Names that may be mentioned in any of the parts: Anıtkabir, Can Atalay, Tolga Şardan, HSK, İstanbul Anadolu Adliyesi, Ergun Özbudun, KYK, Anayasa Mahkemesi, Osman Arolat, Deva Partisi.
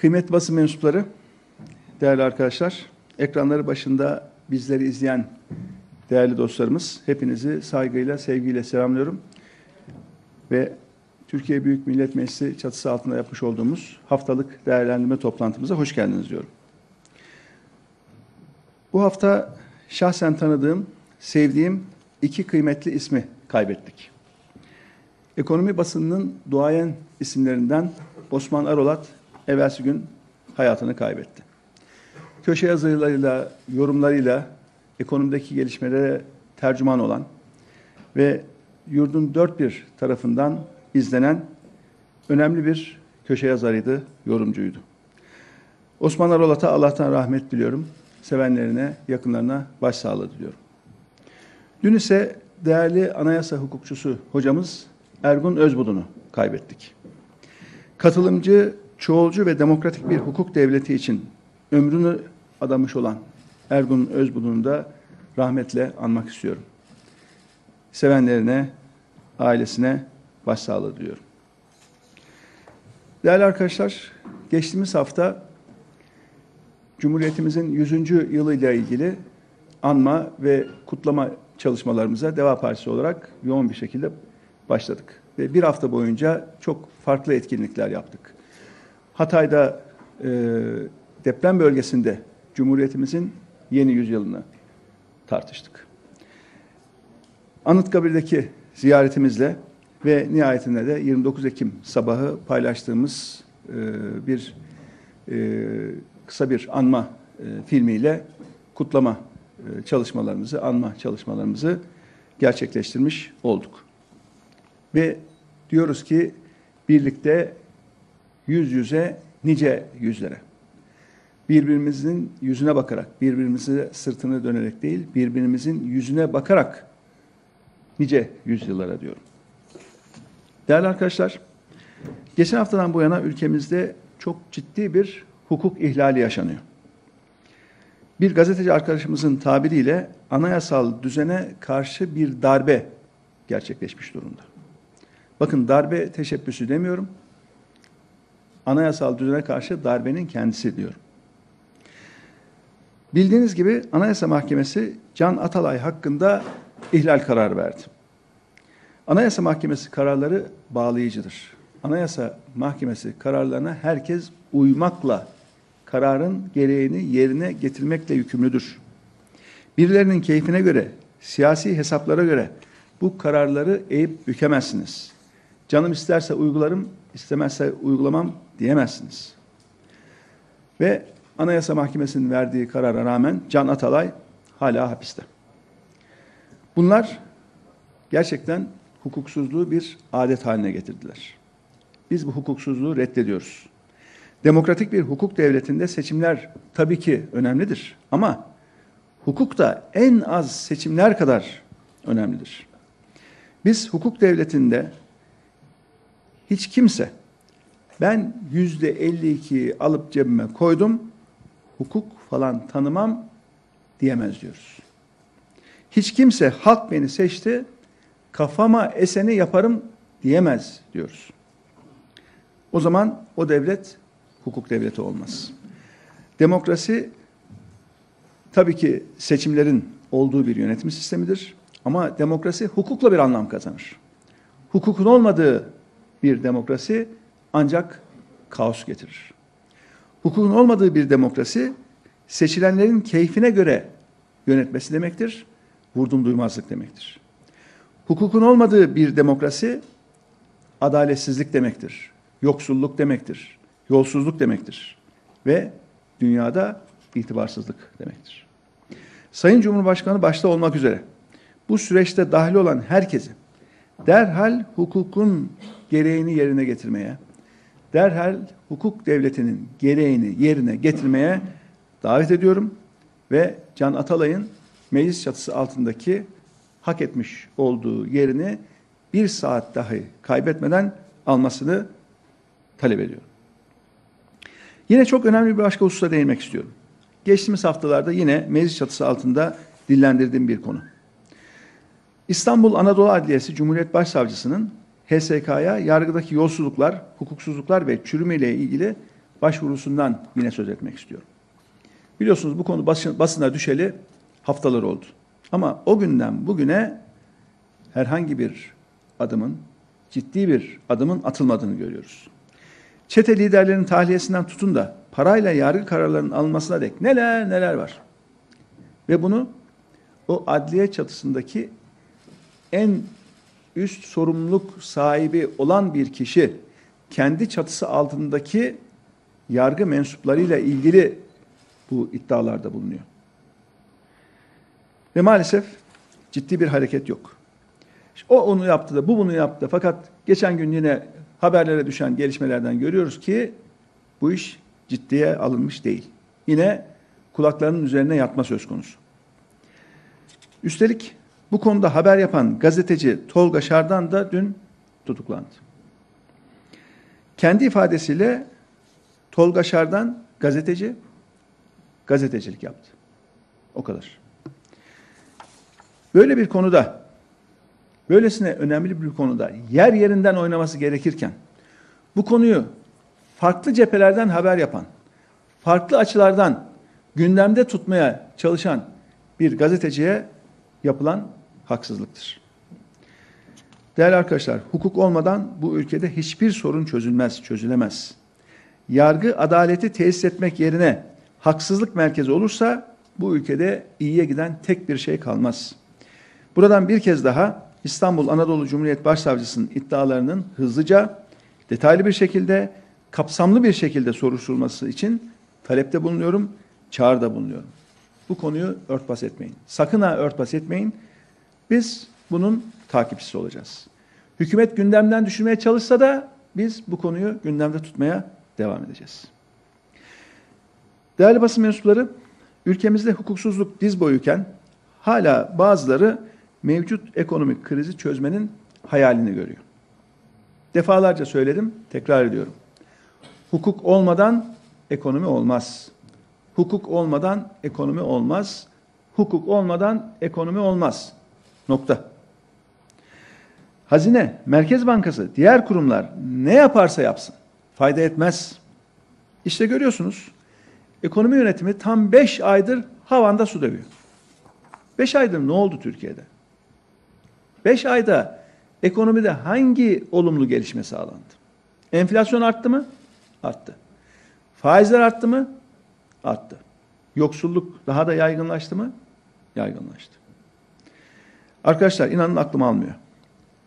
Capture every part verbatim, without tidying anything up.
Kıymetli basın mensupları, değerli arkadaşlar, ekranları başında bizleri izleyen değerli dostlarımız, hepinizi saygıyla, sevgiyle selamlıyorum. Ve Türkiye Büyük Millet Meclisi çatısı altında yapmış olduğumuz haftalık değerlendirme toplantımıza hoş geldiniz diyorum. Bu hafta şahsen tanıdığım, sevdiğim iki kıymetli ismi kaybettik. Ekonomi basınının duayen isimlerinden Osman Arolat evvelsi gün hayatını kaybetti. Köşe yazılarıyla, yorumlarıyla ekonomideki gelişmelere tercüman olan ve yurdun dört bir tarafından izlenen önemli bir köşe yazarıydı, yorumcuydu. Osman Arolat'a Allah'tan rahmet diliyorum. Sevenlerine, yakınlarına başsağlığı diliyorum. Dün ise değerli anayasa hukukçusu hocamız Ergun Özbudun'u kaybettik. Katılımcı, çoğulcu ve demokratik bir hukuk devleti için ömrünü adamış olan Ergun Özbudun'u da rahmetle anmak istiyorum. Sevenlerine, ailesine başsağlığı diliyorum. Değerli arkadaşlar, geçtiğimiz hafta Cumhuriyetimizin yüzüncü yılıyla ilgili anma ve kutlama çalışmalarımıza Deva Partisi olarak yoğun bir şekilde başladık. Ve bir hafta boyunca çok farklı etkinlikler yaptık. Hatay'da e, deprem bölgesinde Cumhuriyetimizin yeni yüzyılını tartıştık. Anıtkabir'deki ziyaretimizle ve nihayetinde de yirmi dokuz Ekim sabahı paylaştığımız e, bir e, kısa bir anma e, filmiyle kutlama e, çalışmalarımızı, anma çalışmalarımızı gerçekleştirmiş olduk. Ve diyoruz ki birlikte yüz yüze nice yüzlere. Birbirimizin yüzüne bakarak, birbirimize sırtını dönerek değil, birbirimizin yüzüne bakarak nice yüzyıllara diyorum. Değerli arkadaşlar, geçen haftadan bu yana ülkemizde çok ciddi bir hukuk ihlali yaşanıyor. Bir gazeteci arkadaşımızın tabiriyle anayasal düzene karşı bir darbe gerçekleşmiş durumda. Bakın, darbe teşebbüsü demiyorum. Anayasal düzene karşı darbenin kendisi diyorum. Bildiğiniz gibi Anayasa Mahkemesi Can Atalay hakkında ihlal kararı verdi. Anayasa Mahkemesi kararları bağlayıcıdır. Anayasa Mahkemesi kararlarına herkes uymakla, kararın gereğini yerine getirmekle yükümlüdür. Birilerinin keyfine göre, siyasi hesaplara göre bu kararları eğip bükemezsiniz. Canım isterse uygularım, istemezse uygulamam diyemezsiniz. Ve Anayasa Mahkemesi'nin verdiği karara rağmen Can Atalay hala hapiste. Bunlar gerçekten hukuksuzluğu bir adet haline getirdiler. Biz bu hukuksuzluğu reddediyoruz. Demokratik bir hukuk devletinde seçimler tabii ki önemlidir. Ama hukuk da en az seçimler kadar önemlidir. Biz hukuk devletinde hiç kimse ben yüzde elli ikiyi alıp cebime koydum, hukuk falan tanımam diyemez diyoruz. Hiç kimse halk beni seçti, kafama eseni yaparım diyemez diyoruz. O zaman o devlet hukuk devleti olmaz. Demokrasi tabii ki seçimlerin olduğu bir yönetim sistemidir. Ama demokrasi hukukla bir anlam kazanır. Hukukun olmadığı bir demokrasi ancak kaos getirir. Hukukun olmadığı bir demokrasi seçilenlerin keyfine göre yönetmesi demektir. Vurdum duymazlık demektir. Hukukun olmadığı bir demokrasi adaletsizlik demektir. Yoksulluk demektir. Yolsuzluk demektir. Ve dünyada itibarsızlık demektir. Sayın Cumhurbaşkanı başta olmak üzere bu süreçte dahil olan herkesi derhal hukukun gereğini yerine getirmeye, derhal hukuk devletinin gereğini yerine getirmeye davet ediyorum ve Can Atalay'ın meclis çatısı altındaki hak etmiş olduğu yerini bir saat dahi kaybetmeden almasını talep ediyorum. Yine çok önemli bir başka hususa değinmek istiyorum. Geçtiğimiz haftalarda yine meclis çatısı altında dillendirdiğim bir konu. İstanbul Anadolu Adliyesi Cumhuriyet Başsavcısının H S K'ya yargıdaki yolsuzluklar, hukuksuzluklar ve çürümeyle ilgili başvurusundan yine söz etmek istiyorum. Biliyorsunuz bu konu basına, basına düşeli haftalar oldu. Ama o günden bugüne herhangi bir adımın, ciddi bir adımın atılmadığını görüyoruz. Çete liderlerinin tahliyesinden tutun da parayla yargı kararlarının alınmasına dek neler neler var. Ve bunu o adliye çatısındaki en üst sorumluluk sahibi olan bir kişi kendi çatısı altındaki yargı mensuplarıyla ilgili bu iddialarda bulunuyor. Ve maalesef ciddi bir hareket yok. O onu yaptı da bu bunu yaptı. Fakat geçen gün yine haberlere düşen gelişmelerden görüyoruz ki bu iş ciddiye alınmış değil. Yine kulaklarının üzerine yatma söz konusu. Üstelik bu konuda haber yapan gazeteci Tolga Şardan da dün tutuklandı. Kendi ifadesiyle Tolga Şardan gazeteci, gazetecilik yaptı. O kadar. Böyle bir konuda, böylesine önemli bir konuda yer yerinden oynaması gerekirken, bu konuyu farklı cephelerden haber yapan, farklı açılardan gündemde tutmaya çalışan bir gazeteciye yapılan haksızlıktır. Değerli arkadaşlar, hukuk olmadan bu ülkede hiçbir sorun çözülmez, çözülemez. Yargı adaleti tesis etmek yerine haksızlık merkezi olursa bu ülkede iyiye giden tek bir şey kalmaz. Buradan bir kez daha İstanbul Anadolu Cumhuriyet Başsavcısının iddialarının hızlıca, detaylı bir şekilde, kapsamlı bir şekilde soruşturulması için talepte bulunuyorum, çağrıda bulunuyorum. Bu konuyu örtbas etmeyin. Sakın ha örtbas etmeyin. Biz bunun takipçisi olacağız. Hükümet gündemden düşürmeye çalışsa da biz bu konuyu gündemde tutmaya devam edeceğiz. Değerli basın mensupları, ülkemizde hukuksuzluk diz boyuyken hala bazıları mevcut ekonomik krizi çözmenin hayalini görüyor. Defalarca söyledim, tekrar ediyorum. Hukuk olmadan ekonomi olmaz. Hukuk olmadan ekonomi olmaz. Hukuk olmadan ekonomi olmaz. Nokta. Hazine, Merkez Bankası, diğer kurumlar ne yaparsa yapsın fayda etmez. İşte görüyorsunuz, ekonomi yönetimi tam beş aydır havanda su dövüyor. Beş aydır ne oldu Türkiye'de? Beş ayda ekonomide hangi olumlu gelişme sağlandı? Enflasyon arttı mı? Arttı. Faizler arttı mı? Arttı. Yoksulluk daha da yaygınlaştı mı? Yaygınlaştı. Arkadaşlar, inanın aklım almıyor.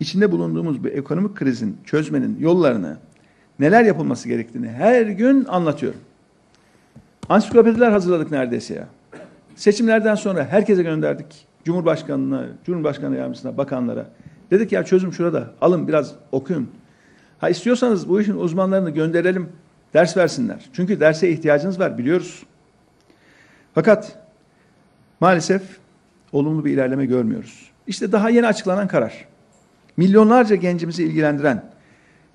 İçinde bulunduğumuz bu ekonomik krizin çözmenin yollarını, neler yapılması gerektiğini her gün anlatıyorum. Ansiklopediler hazırladık neredeyse ya. Seçimlerden sonra herkese gönderdik. Cumhurbaşkanına, Cumhurbaşkanı yardımcısına, bakanlara. Dedik ya, çözüm şurada. Alın biraz okuyun. Ha, istiyorsanız bu işin uzmanlarını gönderelim. Ders versinler. Çünkü derse ihtiyacınız var, biliyoruz. Fakat maalesef olumlu bir ilerleme görmüyoruz. İşte daha yeni açıklanan karar. Milyonlarca gencimizi ilgilendiren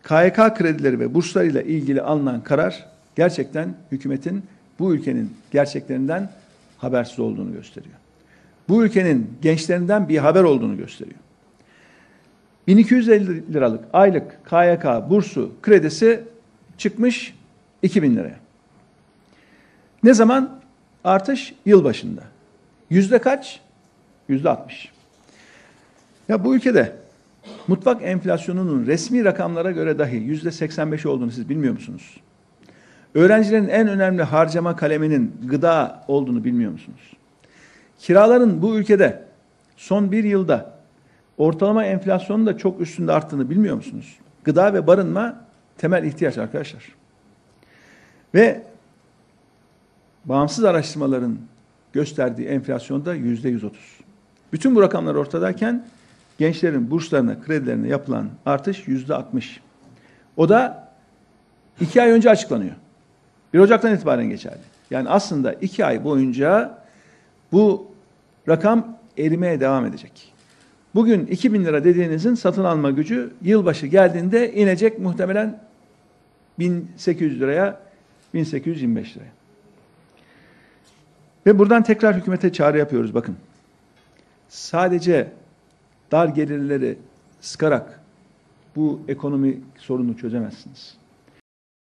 K Y K kredileri ve burslarıyla ilgili alınan karar gerçekten hükümetin bu ülkenin gerçeklerinden habersiz olduğunu gösteriyor. Bu ülkenin gençlerinden bir haber olduğunu gösteriyor. bin iki yüz elli liralık aylık K Y K bursu kredisi çıkmış iki bin liraya. Ne zaman? Artış yıl başında. Yüzde kaç? Yüzde altmış. Ya bu ülkede mutfak enflasyonunun resmi rakamlara göre dahi yüzde seksen beş olduğunu siz bilmiyor musunuz? Öğrencilerin en önemli harcama kaleminin gıda olduğunu bilmiyor musunuz? Kiraların bu ülkede son bir yılda ortalama enflasyonun da çok üstünde arttığını bilmiyor musunuz? Gıda ve barınma temel ihtiyaç arkadaşlar. Ve bağımsız araştırmaların gösterdiği enflasyonda yüzde yüz otuz. Bütün bu rakamlar ortadayken gençlerin burslarına, kredilerine yapılan artış yüzde altmış. O da iki ay önce açıklanıyor. bir Ocak'tan itibaren geçerli. Yani aslında iki ay boyunca bu rakam erimeye devam edecek. Bugün iki bin lira dediğinizin satın alma gücü yılbaşı geldiğinde inecek muhtemelen bin sekiz yüz liraya, bin sekiz yüz yirmi beş liraya. Ve buradan tekrar hükümete çağrı yapıyoruz bakın. Sadece dar gelirleri sıkarak bu ekonomi sorunu çözemezsiniz.